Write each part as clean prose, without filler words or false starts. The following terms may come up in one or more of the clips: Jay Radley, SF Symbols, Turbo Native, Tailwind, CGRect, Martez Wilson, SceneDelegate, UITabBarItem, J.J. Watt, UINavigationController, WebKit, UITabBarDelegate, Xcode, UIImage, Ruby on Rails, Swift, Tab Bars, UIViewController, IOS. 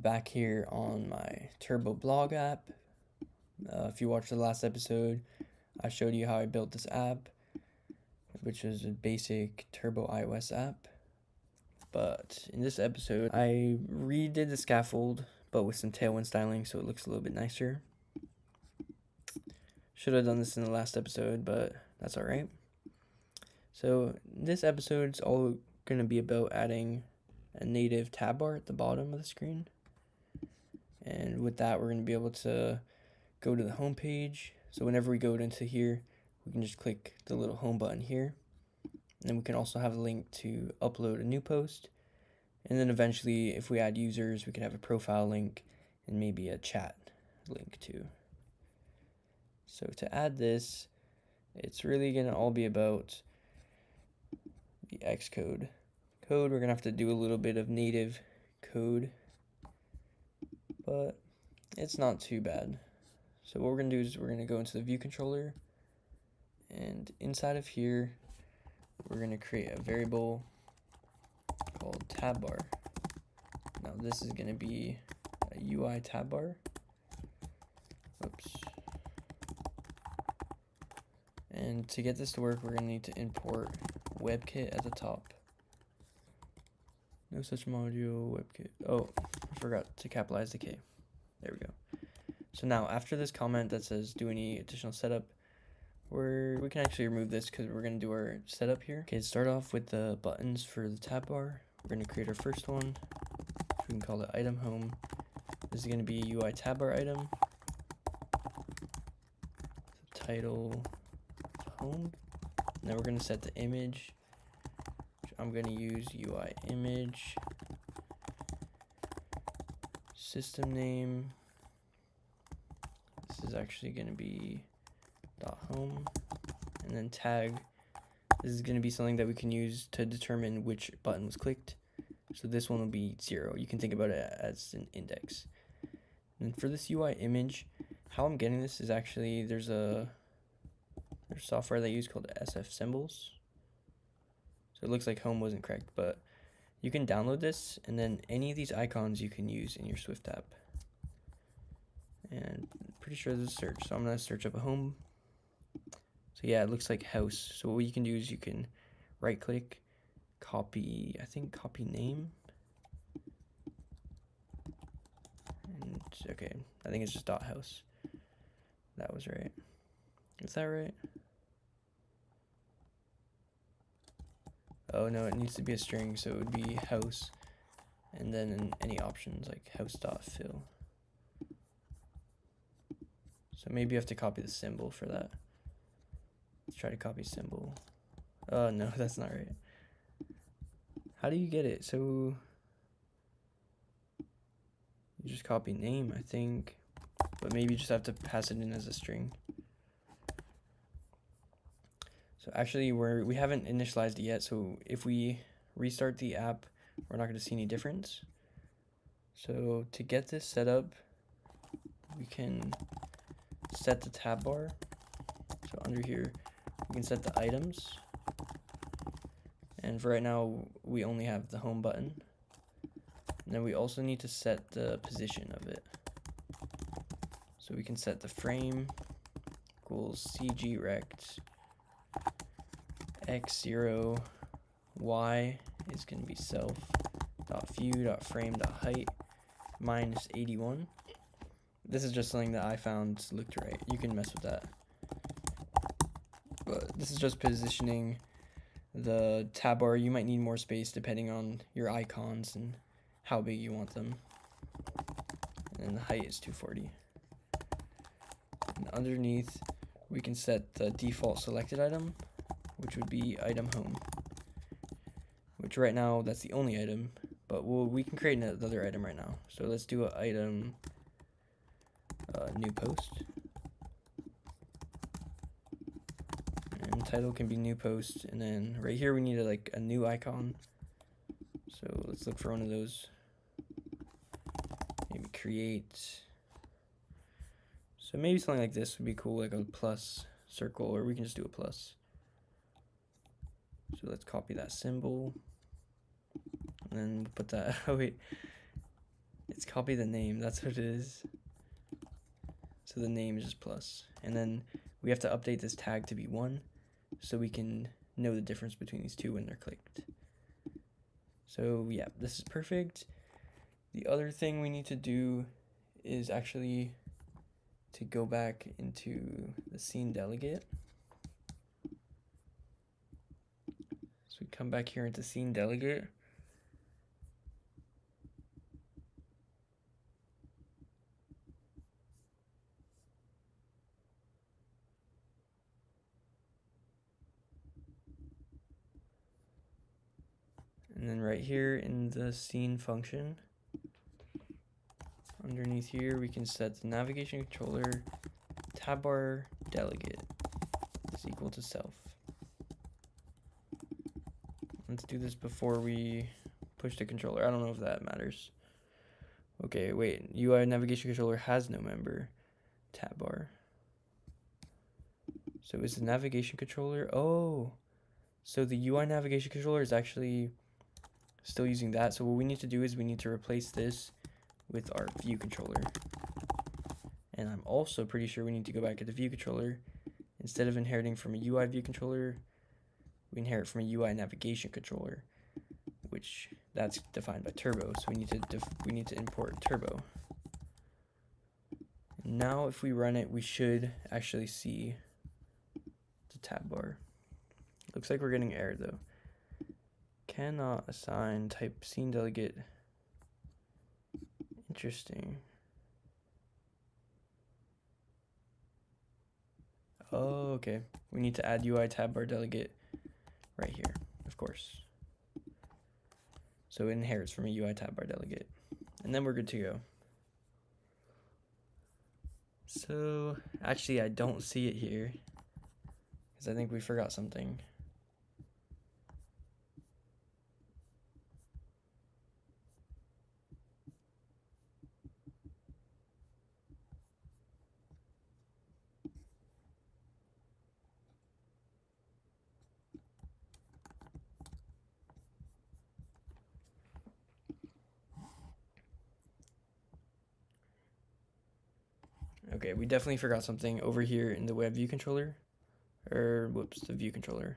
back here on my Turbo Blog app. If you watched the last episode, I showed you how I built this app, which is a basic Turbo iOS app. But in this episode, I redid the scaffold, but with some Tailwind styling, so it looks a little bit nicer. Should have done this in the last episode, but that's all right. So this episode's all going to be about adding a native tab bar at the bottom of the screen. And with that, we're going to be able to go to the home page. So whenever we go into here, we can just click the little home button here. And then we can also have a link to upload a new post. And then eventually, if we add users, we could have a profile link and maybe a chat link too. So to add this, it's really going to all be about the Xcode code. We're going to have to do a little bit of native code, but it's not too bad. So what we're going to do is we're going to go into the view controller, and inside of here, we're going to create a variable called tab bar. Now this is going to be a UI tab bar. Oops. And to get this to work, we're going to need to import WebKit at the top. No such module, WebKit. Oh, I forgot to capitalize the K. There we go. So now after this comment that says do any additional setup, we can actually remove this because we're going to do our setup here. Okay, start off with the buttons for the tab bar. We're going to create our first one. We can call it item home. This is going to be UITabBarItem. Title home. Now we're going to set the image. I'm going to use UIImage. System name. This is actually going to be .home, and then tag. This is going to be something that we can use to determine which button was clicked. So this one will be 0. You can think about it as an index. And for this UI image, how I'm getting this is actually there's software they use called SF Symbols. So it looks like home wasn't correct, but you can download this, and then any of these icons you can use in your Swift app. And I'm pretty sure this is search, so I'm going to search up a home. So yeah, it looks like house. So what you can do is you can right click, copy, I think copy name. And okay, I think it's just .house. That was right. Is that right? Oh no, it needs to be a string, so it would be house. And then in any options like house.fill. So maybe you have to copy the symbol for that. Let's try to copy symbol. Oh no, that's not right. How do you get it? So you just copy name, I think, but maybe you just have to pass it in as a string. So actually we haven't initialized it yet. So if we restart the app, we're not going to see any difference. So to get this set up, we can set the tab bar. So under here, we can set the items, and for right now we only have the home button, and then we also need to set the position of it. So we can set the frame equals CGRect x0, y is going to be self dot view dot frame dot height minus 81. This is just something that I found looked right. You can mess with that. But this is just positioning the tab bar. You might need more space depending on your icons and how big you want them. And the height is 240. And underneath, we can set the default selected item, which would be item home. Which right now, that's the only item, but we can create another item right now. So let's do an item new post. Title can be new post, and then right here we need a new icon. So let's look for one of those. Maybe create. So maybe something like this would be cool, like a plus circle, or we can just do a plus. So let's copy that symbol, and then put that. Oh wait, It's copy the name, that's what it is. So the name is just plus. And then we have to update this tag to be 1 so we can know the difference between these two when they're clicked. So yeah, this is perfect. The other thing we need to do is actually to go back into the SceneDelegate. So we come back here into SceneDelegate. And then right here in the scene function, underneath here, we can set the navigation controller tab bar delegate is equal to self. Let's do this before we push the controller. I don't know if that matters. Okay, wait, UI navigation controller has no member tab bar. So is the navigation controller, oh, so the UI navigation controller is actually still using that. So what we need to do is we need to replace this with our view controller. And I'm also pretty sure we need to go back to the view controller. Instead of inheriting from a UI view controller, we inherit from a UI navigation controller, which that's defined by Turbo. So we need to import Turbo. And now if we run it, we should actually see the tab bar. Looks like we're getting error though. Cannot assign type scene delegate. Interesting. Oh, okay. We need to add UI tab bar delegate right here, of course. So it inherits from a UI tab bar delegate. And then we're good to go. So actually I don't see it here because I think we forgot something. Okay, we definitely forgot something over here in the web view controller, or whoops, the view controller.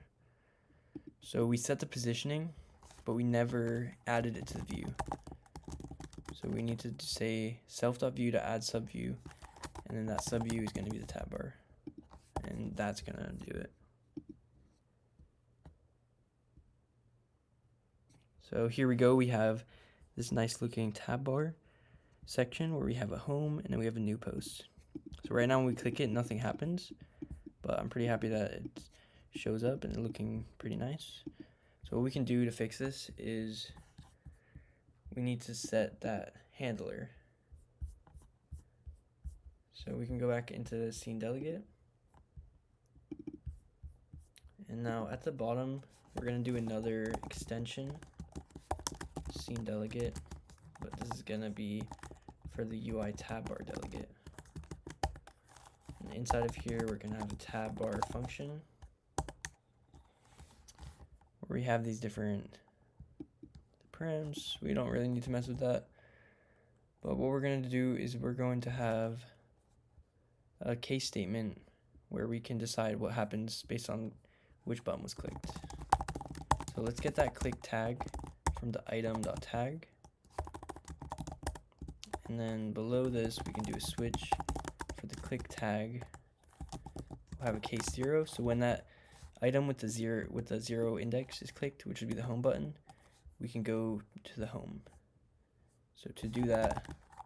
So we set the positioning, but we never added it to the view. So we need to say self.view to add subview, and then that subview is going to be the tab bar, and that's going to do it. So here we go, we have this nice looking tab bar section where we have a home and then we have a new post. So right now when we click it, nothing happens, but I'm pretty happy that it shows up and it's looking pretty nice. So what we can do to fix this is we need to set that handler. So we can go back into the SceneDelegate. And now at the bottom, we're gonna do another extension, SceneDelegate, but this is gonna be for the UI tab bar delegate. Inside of here, we're going to have a tab bar function where we have these different params. We don't really need to mess with that. But what we're going to do is we're going to have a case statement where we can decide what happens based on which button was clicked. So let's get that click tag from the item.tag. And then below this, we can do a switch. The click tag will have a case 0, so when that item with the 0 index is clicked, which would be the home button, we can go to the home. So to do that,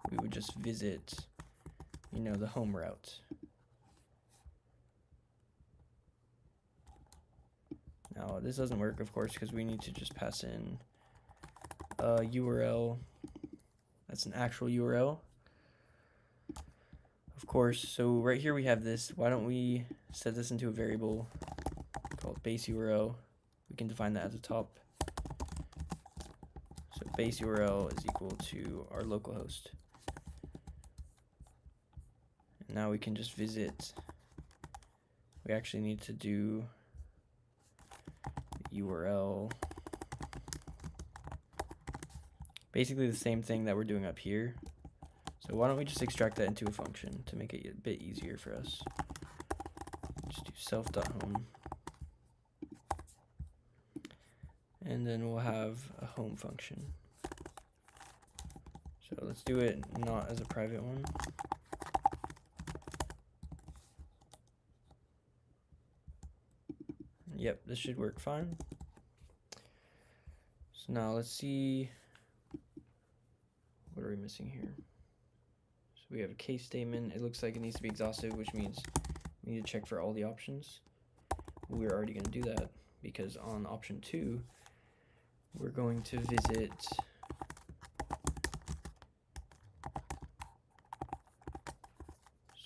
we would just visit, you know, the home route. Now this doesn't work, of course, because we need to just pass in a URL that's an actual URL. Of course, so right here we have this. Why don't we set this into a variable called base URL? We can define that at the top. So base URL is equal to our localhost. And now we can just visit. We actually need to do URL basically the same thing that we're doing up here. So why don't we just extract that into a function to make it a bit easier for us. Just do self.home. And then we'll have a home function. So let's do it not as a private one. Yep, this should work fine. So now let's see, what are we missing here? So we have a case statement. It looks like it needs to be exhaustive, which means we need to check for all the options. We're already going to do that because on option 2, we're going to visit .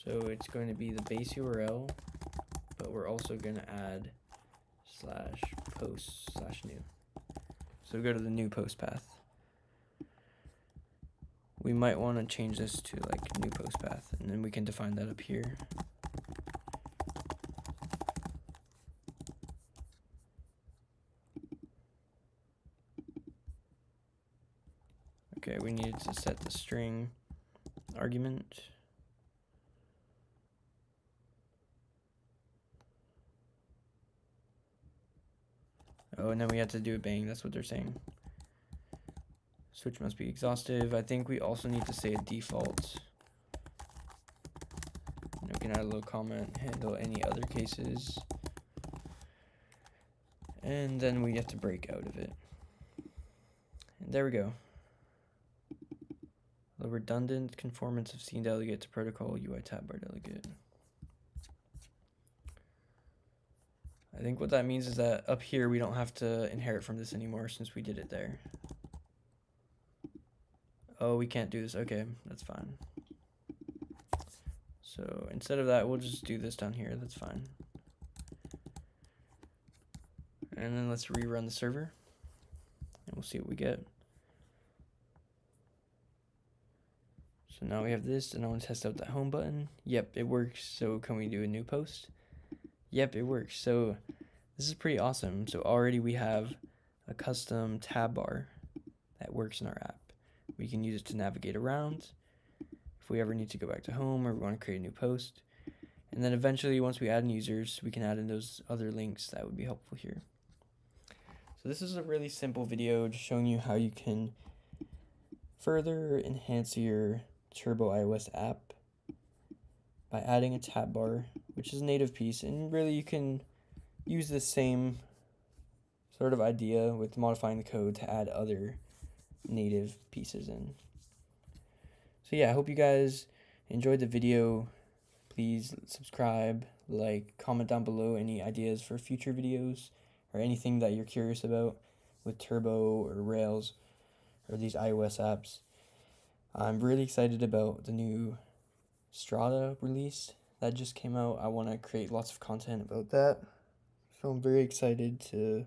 So it's going to be the base URL, but we're also going to add /post/new. So we go to the new post path. We might want to change this to like new post path, and then we can define that up here. Okay, we needed to set the string argument. Oh, and then we had to do a bang. That's what they're saying. Switch must be exhaustive. I think we also need to say a default. And we can add a little comment, handle any other cases. And then we have to break out of it. And there we go. The redundant conformance of SceneDelegate to protocol UITabBarDelegate. I think what that means is that up here we don't have to inherit from this anymore since we did it there. Oh, we can't do this. Okay, that's fine. So instead of that, we'll just do this down here. That's fine. And then let's rerun the server and we'll see what we get. So now we have this, and I want to test out that home button. Yep, it works. So can we do a new post? Yep, it works. So this is pretty awesome. So already we have a custom tab bar that works in our app. We can use it to navigate around if we ever need to go back to home or we want to create a new post. And then eventually, once we add in users, we can add in those other links that would be helpful here. So this is a really simple video just showing you how you can further enhance your Turbo iOS app by adding a tab bar, which is a native piece, and really you can use the same sort of idea with modifying the code to add other native pieces in. So yeah, I hope you guys enjoyed the video. Please subscribe, like, comment down below any ideas for future videos or anything that you're curious about with Turbo or Rails or these iOS apps. I'm really excited about the new Strata release that just came out. I want to create lots of content about that. So I'm very excited to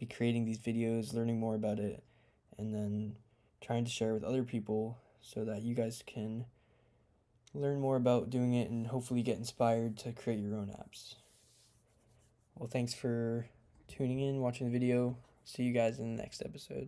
be creating these videos, learning more about it, and then trying to share with other people so that you guys can learn more about doing it and hopefully get inspired to create your own apps. Well, thanks for tuning in, watching the video. See you guys in the next episode.